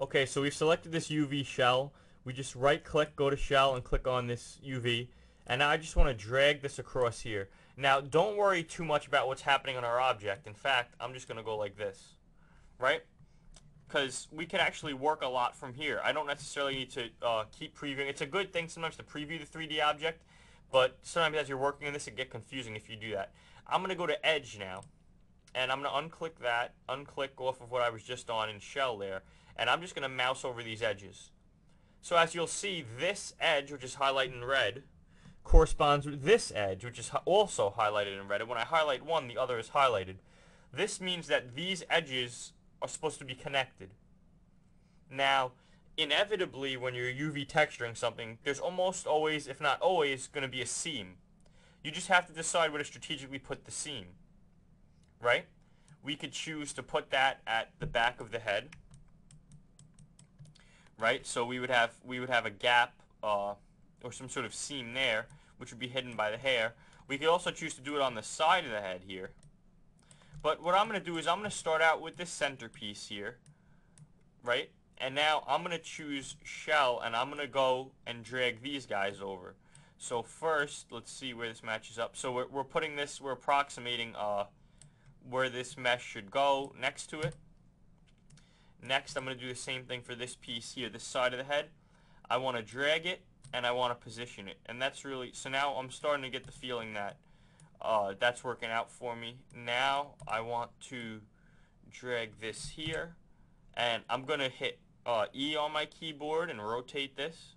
Okay, so we've selected this UV shell. We just right click, go to shell, and click on this UV. And now I just want to drag this across here. Now don't worry too much about what's happening on our object. In fact, I'm just going to go like this, right? Because we can actually work a lot from here. I don't necessarily need to keep previewing. It's a good thing sometimes to preview the 3D object, but sometimes as you're working on this it gets confusing if you do that. I'm going to go to Edge now, and I'm going to unclick that, unclick off of what I was just on in Shell there, and I'm just going to mouse over these edges. So as you'll see, this edge, which is highlighted in red, corresponds with this edge, which is also highlighted in red. And when I highlight one, the other is highlighted. This means that these edges are supposed to be connected. Now, inevitably, when you're UV texturing something, there's almost always, if not always, going to be a seam. You just have to decide where to strategically put the seam, right? We could choose to put that at the back of the head, right? So we would have a gap or some sort of seam there, which would be hidden by the hair. We could also choose to do it on the side of the head here. But what I'm going to do is I'm going to start out with this centerpiece here, right? And now I'm going to choose shell, and I'm going to go and drag these guys over. So first, let's see where this matches up. So we're putting this, we're approximating where this mesh should go next to it. Next, I'm going to do the same thing for this piece here, this side of the head. I want to drag it, and I want to position it. And that's really, so now I'm starting to get the feeling that that's working out for me. Now I want to drag this here, and I'm going to hit E on my keyboard and rotate this.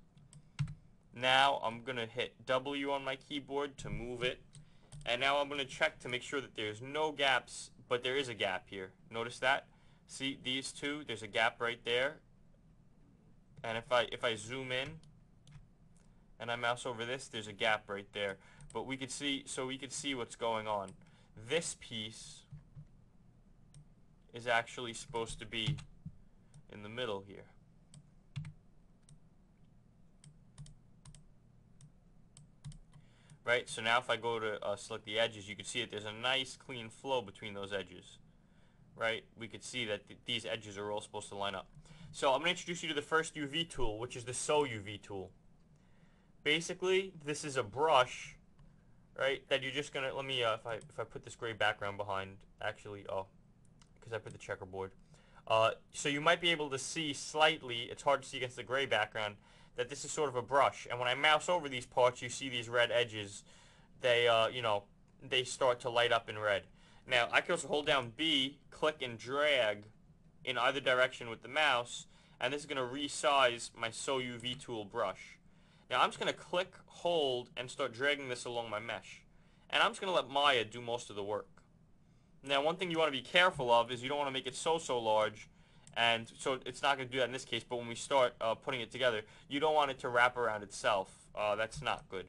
Now I'm going to hit W on my keyboard to move it. And now I'm going to check to make sure that there's no gaps, but there is a gap here. Notice that? See these two? There's a gap right there. And if I zoom in and I mouse over this, there's a gap right there. But we could see, so we could see what's going on. This piece is actually supposed to be in the middle here. Right, so now if I go to select the edges, you can see that there's a nice clean flow between those edges. Right, we could see that these edges are all supposed to line up. So I'm going to introduce you to the first UV tool, which is the Sew UV tool. Basically, this is a brush, right, that you're just gonna, let me if I put this gray background behind, actually, oh, because I put the checkerboard, so you might be able to see slightly, it's hard to see against the gray background, that this is sort of a brush. And when I mouse over these parts, you see these red edges. They you know, they start to light up in red. Now I can also hold down B, click and drag in either direction with the mouse, and this is gonna resize my Sew UV tool brush. Now I'm just going to click, hold, and start dragging this along my mesh. And I'm just going to let Maya do most of the work. Now one thing you want to be careful of is you don't want to make it so large, and so it's not going to do that in this case, but when we start putting it together, you don't want it to wrap around itself. That's not good.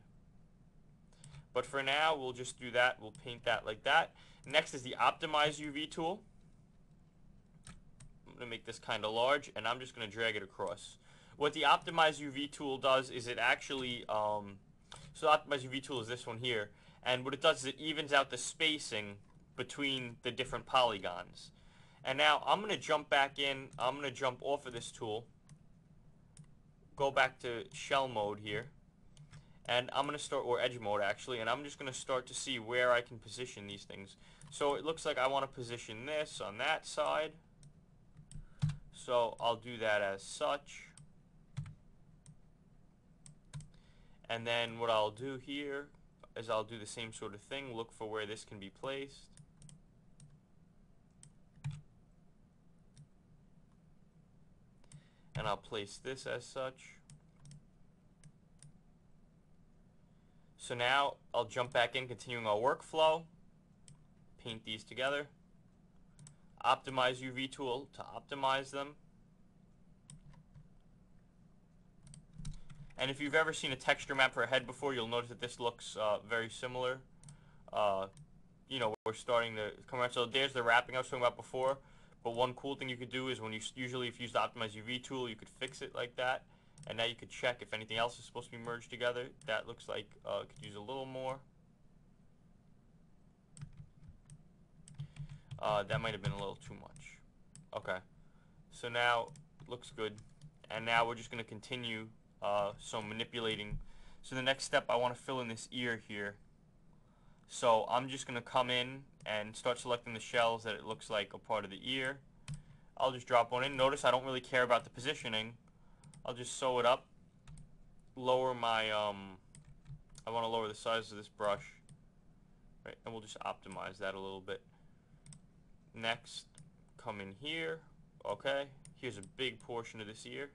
But for now, we'll just do that. We'll paint that like that. Next is the Optimize UV tool. I'm going to make this kind of large, and I'm just going to drag it across. What the Optimize UV tool does is it actually, so the Optimize UV tool is this one here, and what it does is it evens out the spacing between the different polygons. And now I'm going to jump back in, I'm going to jump off of this tool, go back to shell mode here, and I'm going to start, or edge mode actually, and I'm just going to start to see where I can position these things. So it looks like I want to position this on that side, so I'll do that as such. And then what I'll do here is I'll do the same sort of thing, look for where this can be placed. And I'll place this as such. So now I'll jump back in, continuing our workflow. Paint these together. Optimize UV tool to optimize them. And if you've ever seen a texture map for a head before, you'll notice that this looks very similar. You know, we're starting to come around. So there's the wrapping I was talking about before. But one cool thing you could do is when you usually, if you use the Optimize UV tool, you could fix it like that. And now you could check if anything else is supposed to be merged together. That looks like it could use a little more. That might have been a little too much. Okay. So now looks good. And now we're just going to continue manipulating. So the next step, I want to fill in this ear here. So I'm just going to come in and start selecting the shells that it looks like are part of the ear. I'll just drop one in. Notice I don't really care about the positioning. I'll just sew it up. Lower my, I want to lower the size of this brush. Right, and we'll just optimize that a little bit. Next, come in here. Okay, here's a big portion of this ear.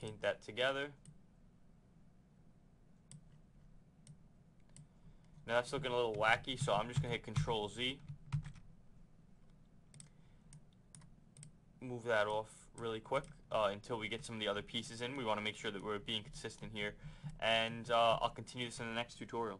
Paint that together. Now that's looking a little wacky, so I'm just going to hit Control Z. Move that off really quick until we get some of the other pieces in. We want to make sure that we're being consistent here. And I'll continue this in the next tutorial.